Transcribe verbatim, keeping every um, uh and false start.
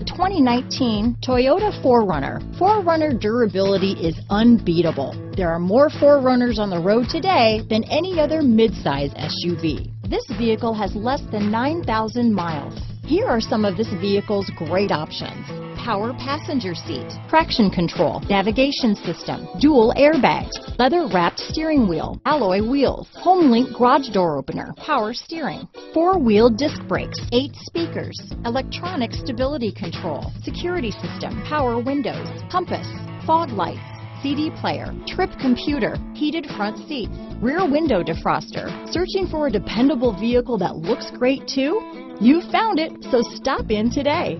The twenty nineteen Toyota four runner. four runner durability is unbeatable. There are more four runners on the road today than any other midsize S U V. This vehicle has less than nine thousand miles. Here are some of this vehicle's great options: power passenger seat, traction control, navigation system, dual airbags, leather-wrapped steering wheel, alloy wheels, HomeLink garage door opener, power steering, four-wheel disc brakes, eight speakers, electronic stability control, security system, power windows, compass, fog lights, C D player, trip computer, heated front seats, rear window defroster. Searching for a dependable vehicle that looks great too? You found it, so stop in today.